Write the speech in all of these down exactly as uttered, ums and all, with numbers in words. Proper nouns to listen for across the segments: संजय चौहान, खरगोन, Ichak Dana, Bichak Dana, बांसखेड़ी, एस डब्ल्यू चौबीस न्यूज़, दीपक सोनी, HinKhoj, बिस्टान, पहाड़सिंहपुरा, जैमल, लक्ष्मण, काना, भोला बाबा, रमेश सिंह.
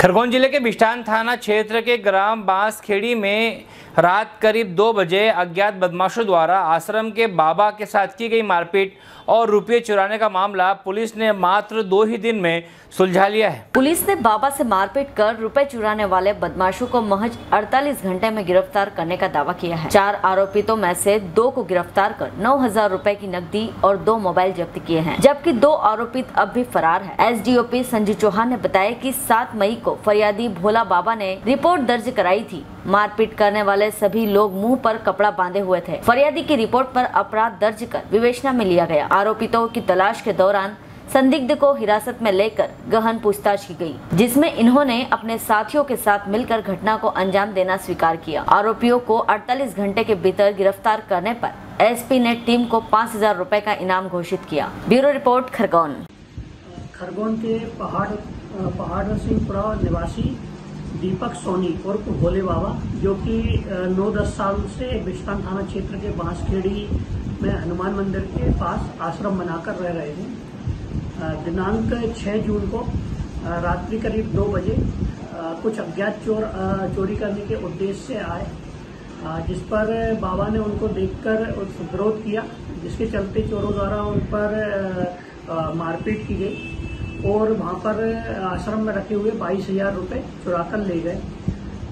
खरगोन जिले के बिस्टान थाना क्षेत्र के ग्राम बांसखेड़ी में रात करीब दो बजे अज्ञात बदमाशों द्वारा आश्रम के बाबा के साथ की गई मारपीट और रुपये चुराने का मामला पुलिस ने मात्र दो ही दिन में सुलझा लिया है। पुलिस ने बाबा से मारपीट कर रुपए चुराने वाले बदमाशों को महज अड़तालीस घंटे में गिरफ्तार करने का दावा किया है। चार आरोपितों में से दो को गिरफ्तार कर नौ हजार रुपए की नकदी और दो मोबाइल जब्त किए हैं, जबकि दो आरोपित अब भी फरार है। S D O P संजय चौहान ने बताया कि सात मई को फरियादी भोला बाबा ने रिपोर्ट दर्ज कराई थी। मारपीट करने वाले सभी लोग मुंह पर कपड़ा बांधे हुए थे। फरियादी की रिपोर्ट पर अपराध दर्ज कर विवेचना में लिया गया। आरोपितों की तलाश के दौरान संदिग्ध को हिरासत में लेकर गहन पूछताछ की गई, जिसमें इन्होंने अपने साथियों के साथ मिलकर घटना को अंजाम देना स्वीकार किया। आरोपियों को अड़तालीस घंटे के भीतर गिरफ्तार करने पर एसपी ने टीम को पाँच हजार रूपए का इनाम घोषित किया। Bureau report खरगोन। खरगोन के पहाड़ पहाड़सिंहपुरा निवासी दीपक सोनी और भोले बाबा, जो कि नौ दस साल से बिस्टान थाना क्षेत्र के बांसखेड़ी में हनुमान मंदिर के पास आश्रम बनाकर रह रहे हैं, दिनांक छह जून को रात्रि करीब दो बजे कुछ अज्ञात चोर चोरी करने के उद्देश्य से आए, जिस पर बाबा ने उनको देखकर विरोध किया, जिसके चलते चोरों द्वारा उन पर मारपीट की गई और वहां पर आश्रम में रखे हुए बाईस हजार रुपये चुरा कर ले गए।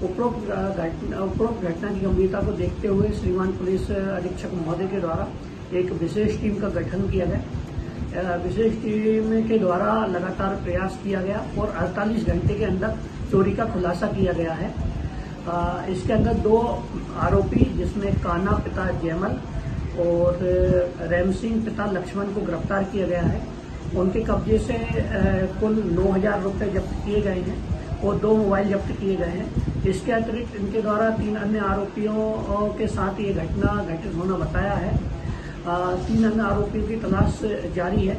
उपरोक्त घटना उपरोक्त घटना की गंभीरता को देखते हुए श्रीमान पुलिस अधीक्षक महोदय के द्वारा एक विशेष टीम का गठन किया गया। विशेष टीम के द्वारा लगातार प्रयास किया गया और अड़तालीस घंटे के अंदर चोरी का खुलासा किया गया है। इसके अंदर दो आरोपी, जिसमें काना पिता जैमल और रमेश सिंह पिता लक्ष्मण को गिरफ्तार किया गया है। उनके कब्जे से कुल नौ हजार रुपये जब्त किए गए हैं और दो मोबाइल जब्त किए गए हैं। इसके अतिरिक्त इनके द्वारा तीन अन्य आरोपियों के साथ ये घटना घटित होना बताया है। तीन अन्य आरोपियों की तलाश जारी है।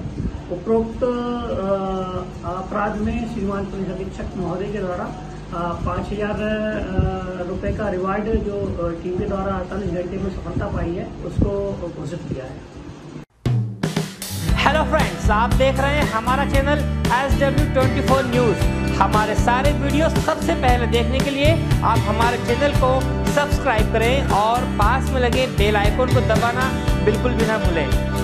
उपरोक्त अपराध में श्रीमान पुलिस अधीक्षक महोदय के द्वारा पाँच हजार रुपये का रिवार्ड जो टीम के द्वारा अड़तालीस घंटे में सफलता पाई है, उसको घोषित किया है। हेलो फ्रेंड्स, आप देख रहे हैं हमारा चैनल एस डब्ल्यू चौबीस न्यूज़। हमारे सारे वीडियो सबसे पहले देखने के लिए आप हमारे चैनल को सब्सक्राइब करें और पास में लगे बेल आइकन को दबाना बिल्कुल भी ना भूलें।